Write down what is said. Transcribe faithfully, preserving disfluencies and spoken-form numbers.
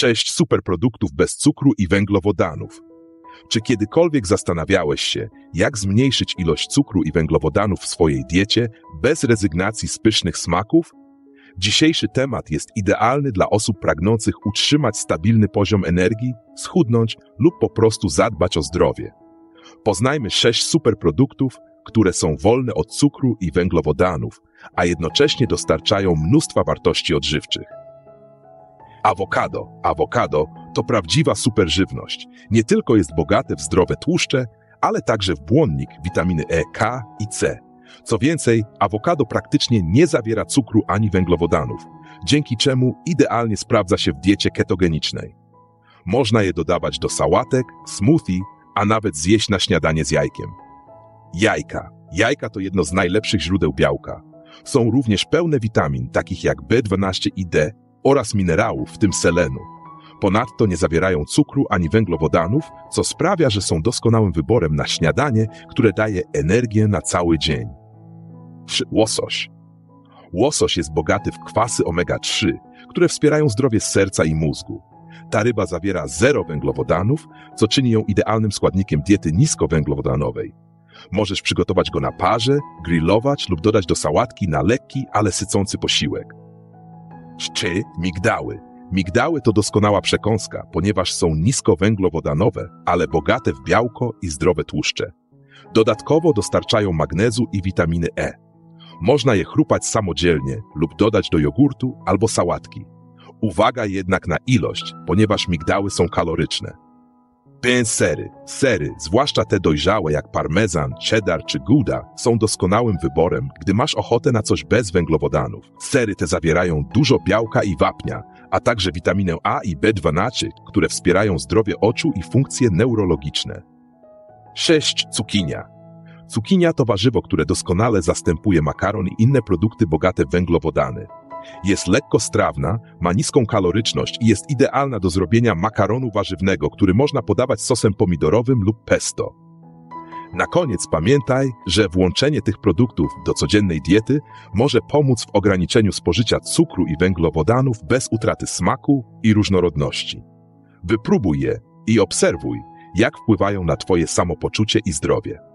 sześć superproduktów bez cukru i węglowodanów. Czy kiedykolwiek zastanawiałeś się, jak zmniejszyć ilość cukru i węglowodanów w swojej diecie bez rezygnacji z pysznych smaków? Dzisiejszy temat jest idealny dla osób pragnących utrzymać stabilny poziom energii, schudnąć lub po prostu zadbać o zdrowie. Poznajmy sześć superproduktów, które są wolne od cukru i węglowodanów, a jednocześnie dostarczają mnóstwa wartości odżywczych. Awokado. Awokado to prawdziwa superżywność. Nie tylko jest bogate w zdrowe tłuszcze, ale także w błonnik, witaminy E, K i C. Co więcej, awokado praktycznie nie zawiera cukru ani węglowodanów, dzięki czemu idealnie sprawdza się w diecie ketogenicznej. Można je dodawać do sałatek, smoothie, a nawet zjeść na śniadanie z jajkiem. Jajka. Jajka to jedno z najlepszych źródeł białka. Są również pełne witamin, takich jak B dwanaście i D, oraz minerałów, w tym selenu. Ponadto nie zawierają cukru ani węglowodanów, co sprawia, że są doskonałym wyborem na śniadanie, które daje energię na cały dzień. Łosoś. Łosoś jest bogaty w kwasy omega trzy, które wspierają zdrowie serca i mózgu. Ta ryba zawiera zero węglowodanów, co czyni ją idealnym składnikiem diety niskowęglowodanowej. Możesz przygotować go na parze, grillować lub dodać do sałatki na lekki, ale sycący posiłek. Czy migdały. Migdały to doskonała przekąska, ponieważ są niskowęglowodanowe, ale bogate w białko i zdrowe tłuszcze. Dodatkowo dostarczają magnezu i witaminy E. Można je chrupać samodzielnie lub dodać do jogurtu albo sałatki. Uwaga jednak na ilość, ponieważ migdały są kaloryczne. Pięć sery. Sery, zwłaszcza te dojrzałe jak parmezan, cheddar czy gouda, są doskonałym wyborem, gdy masz ochotę na coś bez węglowodanów. Sery te zawierają dużo białka i wapnia, a także witaminę A i B dwanaście, które wspierają zdrowie oczu i funkcje neurologiczne. sześć. Cukinia. Cukinia to warzywo, które doskonale zastępuje makaron i inne produkty bogate w węglowodany. Jest lekko strawna, ma niską kaloryczność i jest idealna do zrobienia makaronu warzywnego, który można podawać sosem pomidorowym lub pesto. Na koniec pamiętaj, że włączenie tych produktów do codziennej diety może pomóc w ograniczeniu spożycia cukru i węglowodanów bez utraty smaku i różnorodności. Wypróbuj je i obserwuj, jak wpływają na Twoje samopoczucie i zdrowie.